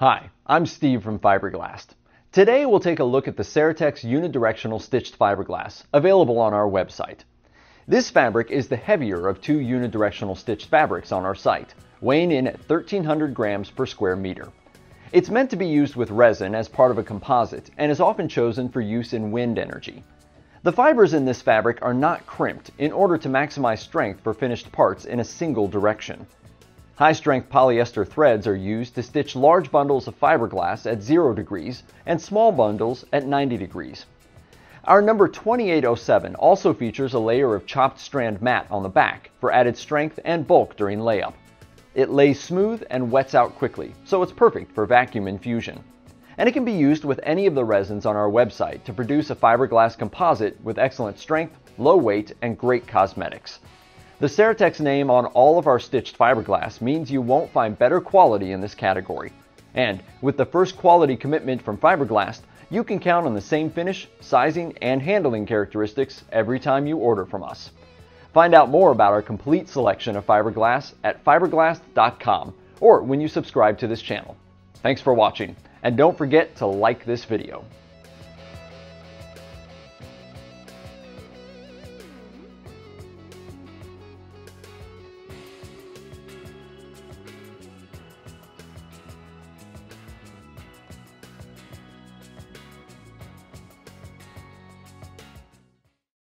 Hi, I'm Steve from Fibre Glast. Today we'll take a look at the Saertex unidirectional stitched fiberglass, available on our website. This fabric is the heavier of two unidirectional stitched fabrics on our site, weighing in at 1,300 grams per square meter. It's meant to be used with resin as part of a composite and is often chosen for use in wind energy. The fibers in this fabric are not crimped in order to maximize strength for finished parts in a single direction. High-strength polyester threads are used to stitch large bundles of fiberglass at 0 degrees and small bundles at 90 degrees. Our number 2807 also features a layer of chopped strand mat on the back for added strength and bulk during layup. It lays smooth and wets out quickly, so it's perfect for vacuum infusion. And it can be used with any of the resins on our website to produce a fiberglass composite with excellent strength, low weight, and great cosmetics. The Saertex name on all of our stitched fiberglass means you won't find better quality in this category. And with the first quality commitment from Fibre Glast, you can count on the same finish, sizing, and handling characteristics every time you order from us. Find out more about our complete selection of fiberglass at fiberglast.com or when you subscribe to this channel. Thanks for watching, and don't forget to like this video.